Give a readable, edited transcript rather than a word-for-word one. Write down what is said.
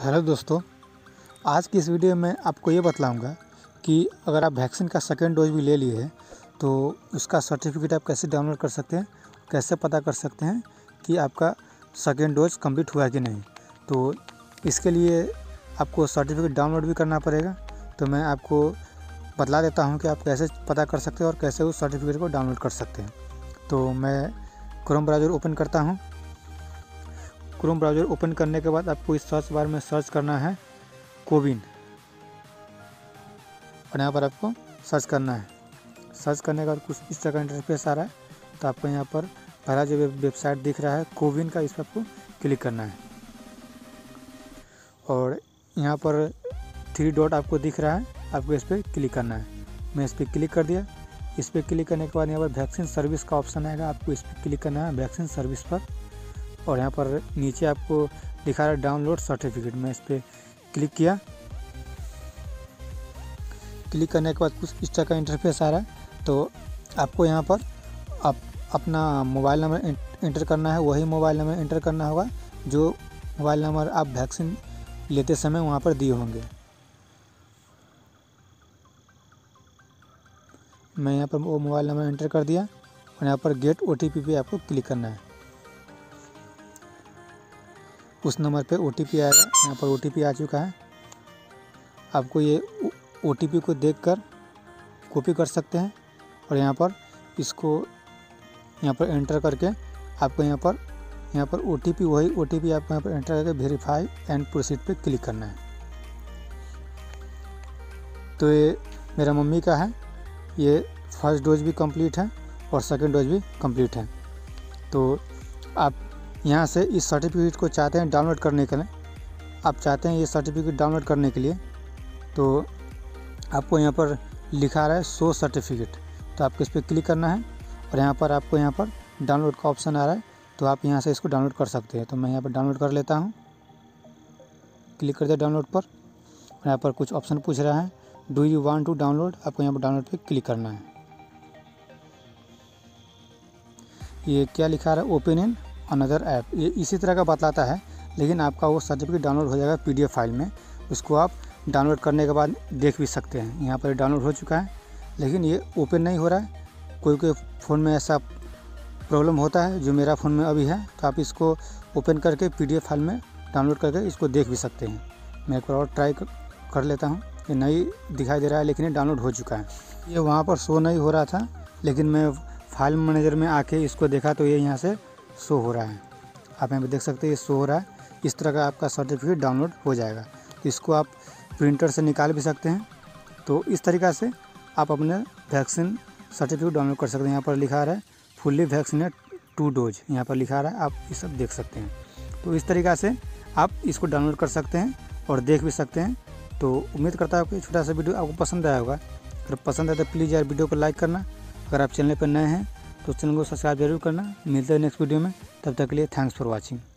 Hello दोस्तों, आज की इस वीडियो में आपको ये बतलाऊंगा कि अगर आप वैक्सीन का सेकेंड डोज भी ले लिए हैं तो उसका सर्टिफिकेट आप कैसे डाउनलोड कर सकते हैं, कैसे पता कर सकते हैं कि आपका सेकेंड डोज कंप्लीट हुआ है कि नहीं। तो इसके लिए आपको सर्टिफिकेट डाउनलोड भी करना पड़ेगा। तो मैं आपको बतला देता हूँ कि आप कैसे पता कर सकते हैं और कैसे उस सर्टिफिकेट को डाउनलोड कर सकते हैं। तो मैं क्रोम ब्राउज़र ओपन करता हूँ। क्रोम ब्राउज़र ओपन करने के बाद आपको इस सर्च बार में सर्च करना है कोविन, और यहाँ पर आपको सर्च करना है। सर्च करने के बाद कुछ इस तरह का इंटरफेस आ रहा है। तो आपको यहाँ पर पहला जो वेबसाइट दिख रहा है कोविन का, इस पर आपको क्लिक करना है। और यहाँ पर 3 डॉट आपको दिख रहा है, आपको इस पर क्लिक करना है। मैं इस पर क्लिक कर दिया। इस पर क्लिक करने के बाद यहाँ पर वैक्सीन सर्विस का ऑप्शन आएगा, आपको इस पर क्लिक करना है वैक्सीन सर्विस पर। और यहाँ पर नीचे आपको दिखा रहा है डाउनलोड सर्टिफिकेट, मैं इस पर क्लिक किया। क्लिक करने के बाद कुछ इस तरह का इंटरफेस आ रहा है। तो आपको यहाँ पर आप अपना मोबाइल नंबर एंटर करना है, वही मोबाइल नंबर एंटर करना होगा जो मोबाइल नंबर आप वैक्सीन लेते समय वहाँ पर दिए होंगे। मैं यहाँ पर वो मोबाइल नंबर एंटर कर दिया और यहाँ पर गेट OTP पे आपको क्लिक करना है। उस नंबर पे OTP आएगा। यहाँ पर OTP आ चुका है। आपको ये OTP को देखकर कॉपी कर सकते हैं और यहाँ पर इसको यहाँ पर एंटर करके आपको यहाँ पर वही OTP आपको यहाँ पर एंटर करके वेरीफाई एंड प्रोसीड पे क्लिक करना है। तो ये मेरा मम्मी का है, ये फर्स्ट डोज भी कंप्लीट है और सेकंड डोज भी कंप्लीट है। तो आप यहाँ से इस सर्टिफिकेट को चाहते हैं डाउनलोड करने के लिए, आप चाहते हैं ये सर्टिफिकेट डाउनलोड करने के लिए, तो आपको यहाँ पर लिखा रहा है शो सर्टिफिकेट। तो आपको इस पर क्लिक करना है और यहाँ पर आपको यहाँ पर डाउनलोड का ऑप्शन आ रहा है। तो आप यहाँ से इसको डाउनलोड कर सकते हैं। तो मैं यहाँ पर डाउनलोड कर लेता हूँ। क्लिक कर दिया डाउनलोड पर। यहाँ पर कुछ ऑप्शन पूछ रहा है, do you want to download, आपको यहाँ पर डाउनलोड पर क्लिक करना है। ये क्या लिखा रहा है, ओपन इन अनदर ऐप, ये इसी तरह का बतलाता है। लेकिन आपका वो सर्टिफिकेट डाउनलोड हो जाएगा PDF फाइल में, उसको आप डाउनलोड करने के बाद देख भी सकते हैं। यहाँ पर डाउनलोड हो चुका है लेकिन ये ओपन नहीं हो रहा है। कोई कोई फ़ोन में ऐसा प्रॉब्लम होता है जो मेरा फ़ोन में अभी है। तो आप इसको ओपन करके PDF फाइल में डाउनलोड करके इसको देख भी सकते हैं। मैं एक बार और ट्राई कर लेता हूँ। ये नहीं दिखाई दे रहा है लेकिन ये डाउनलोड हो चुका है। ये वहाँ पर शो नहीं हो रहा था लेकिन मैं फाइल मैनेजर में आके इसको देखा तो ये यहाँ से शो हो रहा है। आप यहाँ पर देख सकते हैं ये शो हो रहा है। इस तरह का आपका सर्टिफिकेट डाउनलोड हो जाएगा। तो इसको आप प्रिंटर से निकाल भी सकते हैं। तो इस तरीक़ा से आप अपने वैक्सीन सर्टिफिकेट डाउनलोड कर सकते हैं। यहाँ पर लिखा रहा है फुल्ली वैक्सीनेट 2 डोज, यहाँ पर लिखा रहा है, आप ये सब देख सकते हैं। तो इस तरीक़ा से आप इसको डाउनलोड कर सकते हैं और देख भी सकते हैं। तो उम्मीद करता हूँ कि छोटा सा वीडियो आपको पसंद आया होगा। अगर पसंद आए तो प्लीज़ यार वीडियो को लाइक करना। अगर आप चैनल पर नए हैं तो चैनल को सब्सक्राइब जरूर करना। मिलते हैं नेक्स्ट वीडियो में, तब तक के लिए थैंक्स फॉर वॉचिंग।